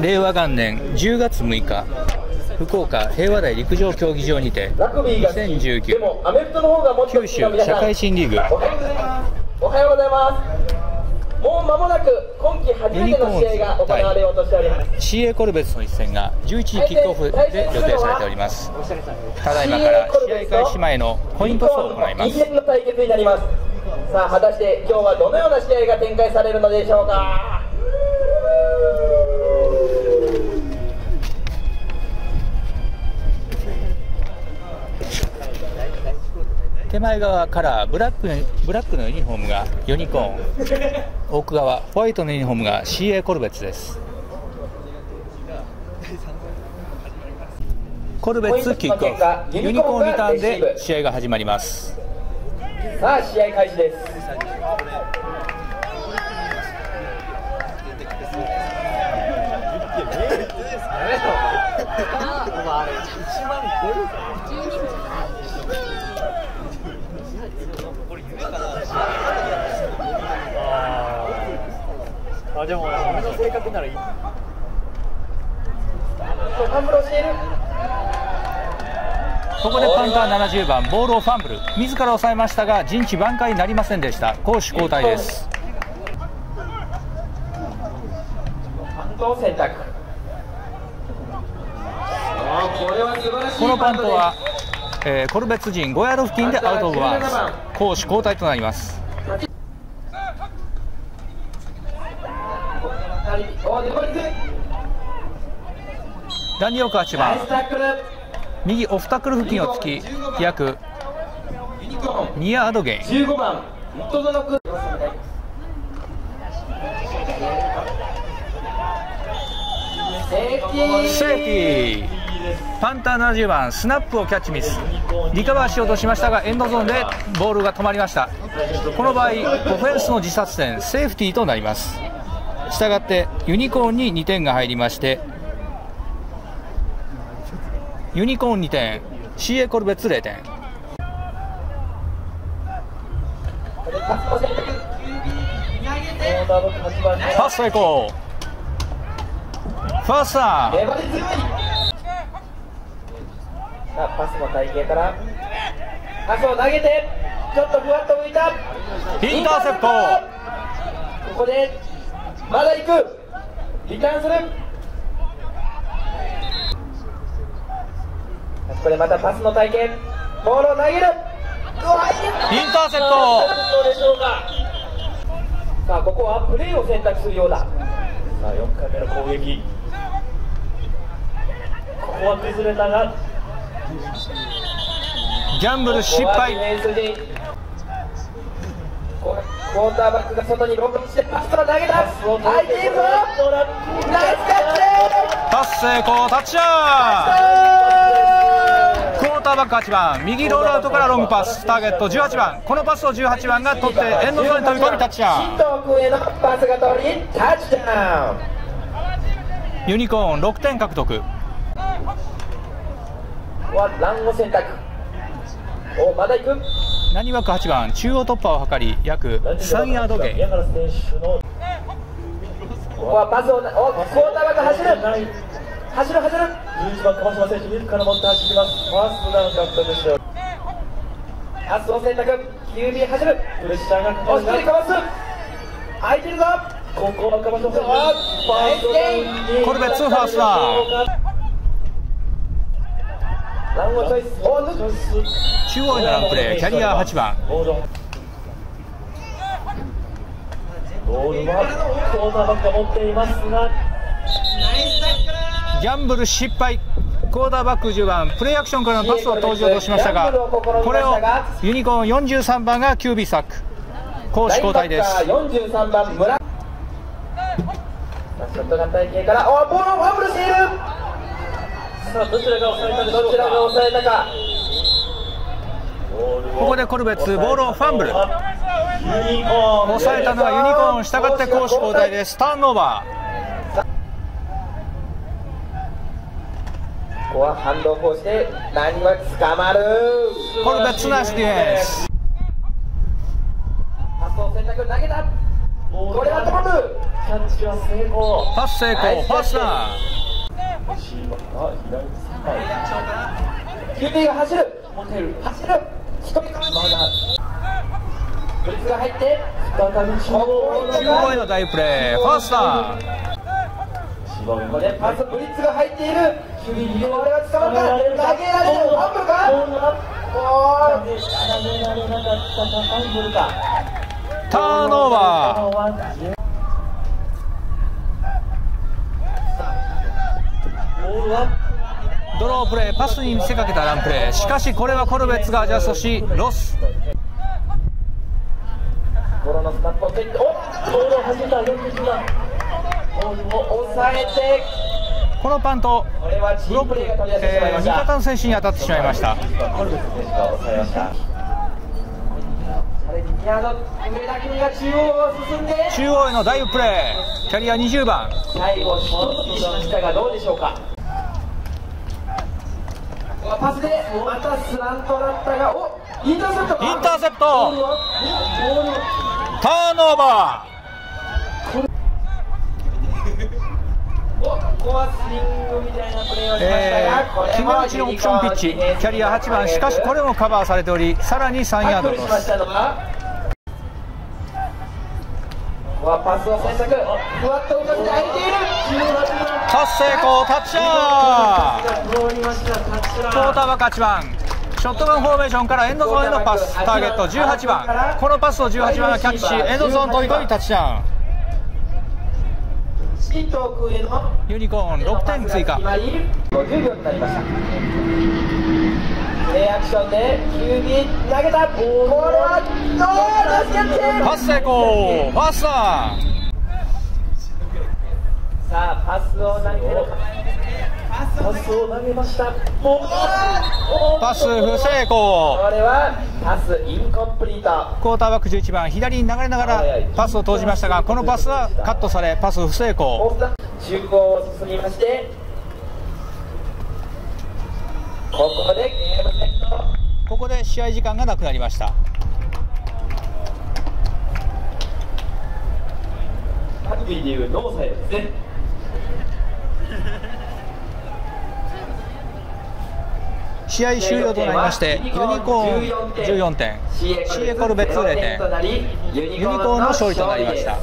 令和元年10月6日福岡平和台陸上競技場にて2019九州社会新リーグユニコーンズ対 CA コルベスの一戦が11時キックオフで予定されております。ただいまから試合開始前のコイントスを行います。さあ果たして今日はどのような試合が展開されるのでしょうか。手前側カラーブラックのユニフォームがユニコーン、奥側ホワイトのユニフォームが CA コルベツです。コルベツキックオフ、ユニコーンリターンで試合が始まります。さあ試合開始です。あ、でも俺の性格ならいい。ここでパンター70番ボールをファンブル、自ら抑えましたが陣地挽回になりませんでした。攻守交代です。このパントは、コルベツ陣5ヤード付近でアウトオブバーンス、攻守交代となります。ダンディオーク8番右オフタックル付近を突き約2ヤードゲイン。セーフティー、パンター70番スナップをキャッチミス、リカバーしようとしましたがエンドゾーンでボールが止まりました。この場合オフェンスの自殺点セーフティーとなります。したがってユニコーンに2点が入りまして、ユニコーン2点、 CA コルベツ0点。パス成功、ファーストダウン。パスの体型からパスを投げてちょっとふわっと浮いたインターセプト。ここでまだ行く、リターンする。これまたパスの体験、ボールを投げる、インターセプト。さあここはプレーを選択するようだ。さあ4回目の攻撃、ここは崩れたがギャンブル失敗。クォーターバックが外にロブしてパスを投げた、相手フォーナイスキャッチ、パス成功、タッチダウン。クォーターバック8番右ロールアウトからロングパス、ターゲット18番、このパスを18番が取ってエンドゾーンに飛び込みタッチダウン。新藤君へのパスが通りタッチダウン。ユニコーン6点獲得。ここはランを選択、おまだ行く、何枠8番中央突破を図り約3ヤードゲイン。ここはパスをクォーターバック走る走る走る、11番川島選手自ら持って走ります。ファーストダウン獲得です。パスを選択、QB走る、プレッシャーがかかる、押し切りかわす、空いてるぞ、ここは川島選手ファーストダウンにコルベツファーストダウン。中央へのランプレー、キャリア8番ボールはクォーターバックが持っていますがギャンブル失敗。クォーターバック10番プレーアクションからのパスを投じようとしましたが、これをユニコーン43番がQBサック、攻守交代です。ショットガン体系からボールをファンブルしている。どちらが抑えたか。ここでコルベツボールをファンブル、抑えたのはユニコーン、したがって攻守交代です。ターンオーバー、ここは反動をして何は捕まる、コルベツナイスディフェンス。パスを選択、投げた、これはトップキャッチは成功。パス成功。パスだ。QT が走る。持てる。走る。一人か。まだ。ブリッツが入って。再び中央への大プレー。ファースター。ここでパスブリッツが入っている。QT のあれが捕まった。投げられる。アンブルか。ターンオーバー。ドロープレー、パスに見せかけたランプレー。しかしこれはコルベッツがアジャストしロス。このパント、ブロックで味方の選手に当たってしまいました。中央へのダイブプレー、キャリア20番。最後、下がどうでしょうか。パスで、またスラントラッタが、お、インターセプト。インターセプト。ターンオーバー。キムラチのオプションピッチ、キャリア8番、しかしこれもカバーされており、さらに3ヤードロス。パス成功、タッチアー。クォーターバック8番、ショットガンフォーメーションからエンドゾーンへのパス、ターゲット18番、このパスを18番がキャッチし、エンドゾーン飛び込みタッチアーン。ユニコーン6点追加。50秒になりました。アクションで急に投げた。ボールはどうですか。パス成功。パスだ。さあパスを投げる。パスを投げました。パス不成功。これはパスインコンプリート。クォーターバック11番、左に流れながらパスを投じましたが、このパスはカットされ、パス不成功。中央を進みまして、ここで試合時間がなくなりました。ラグビーでいうノーサイドですね。試合終了となりまして、ユニコーン14点、CA コルベッツ0点、ユニコーンの勝利となりました。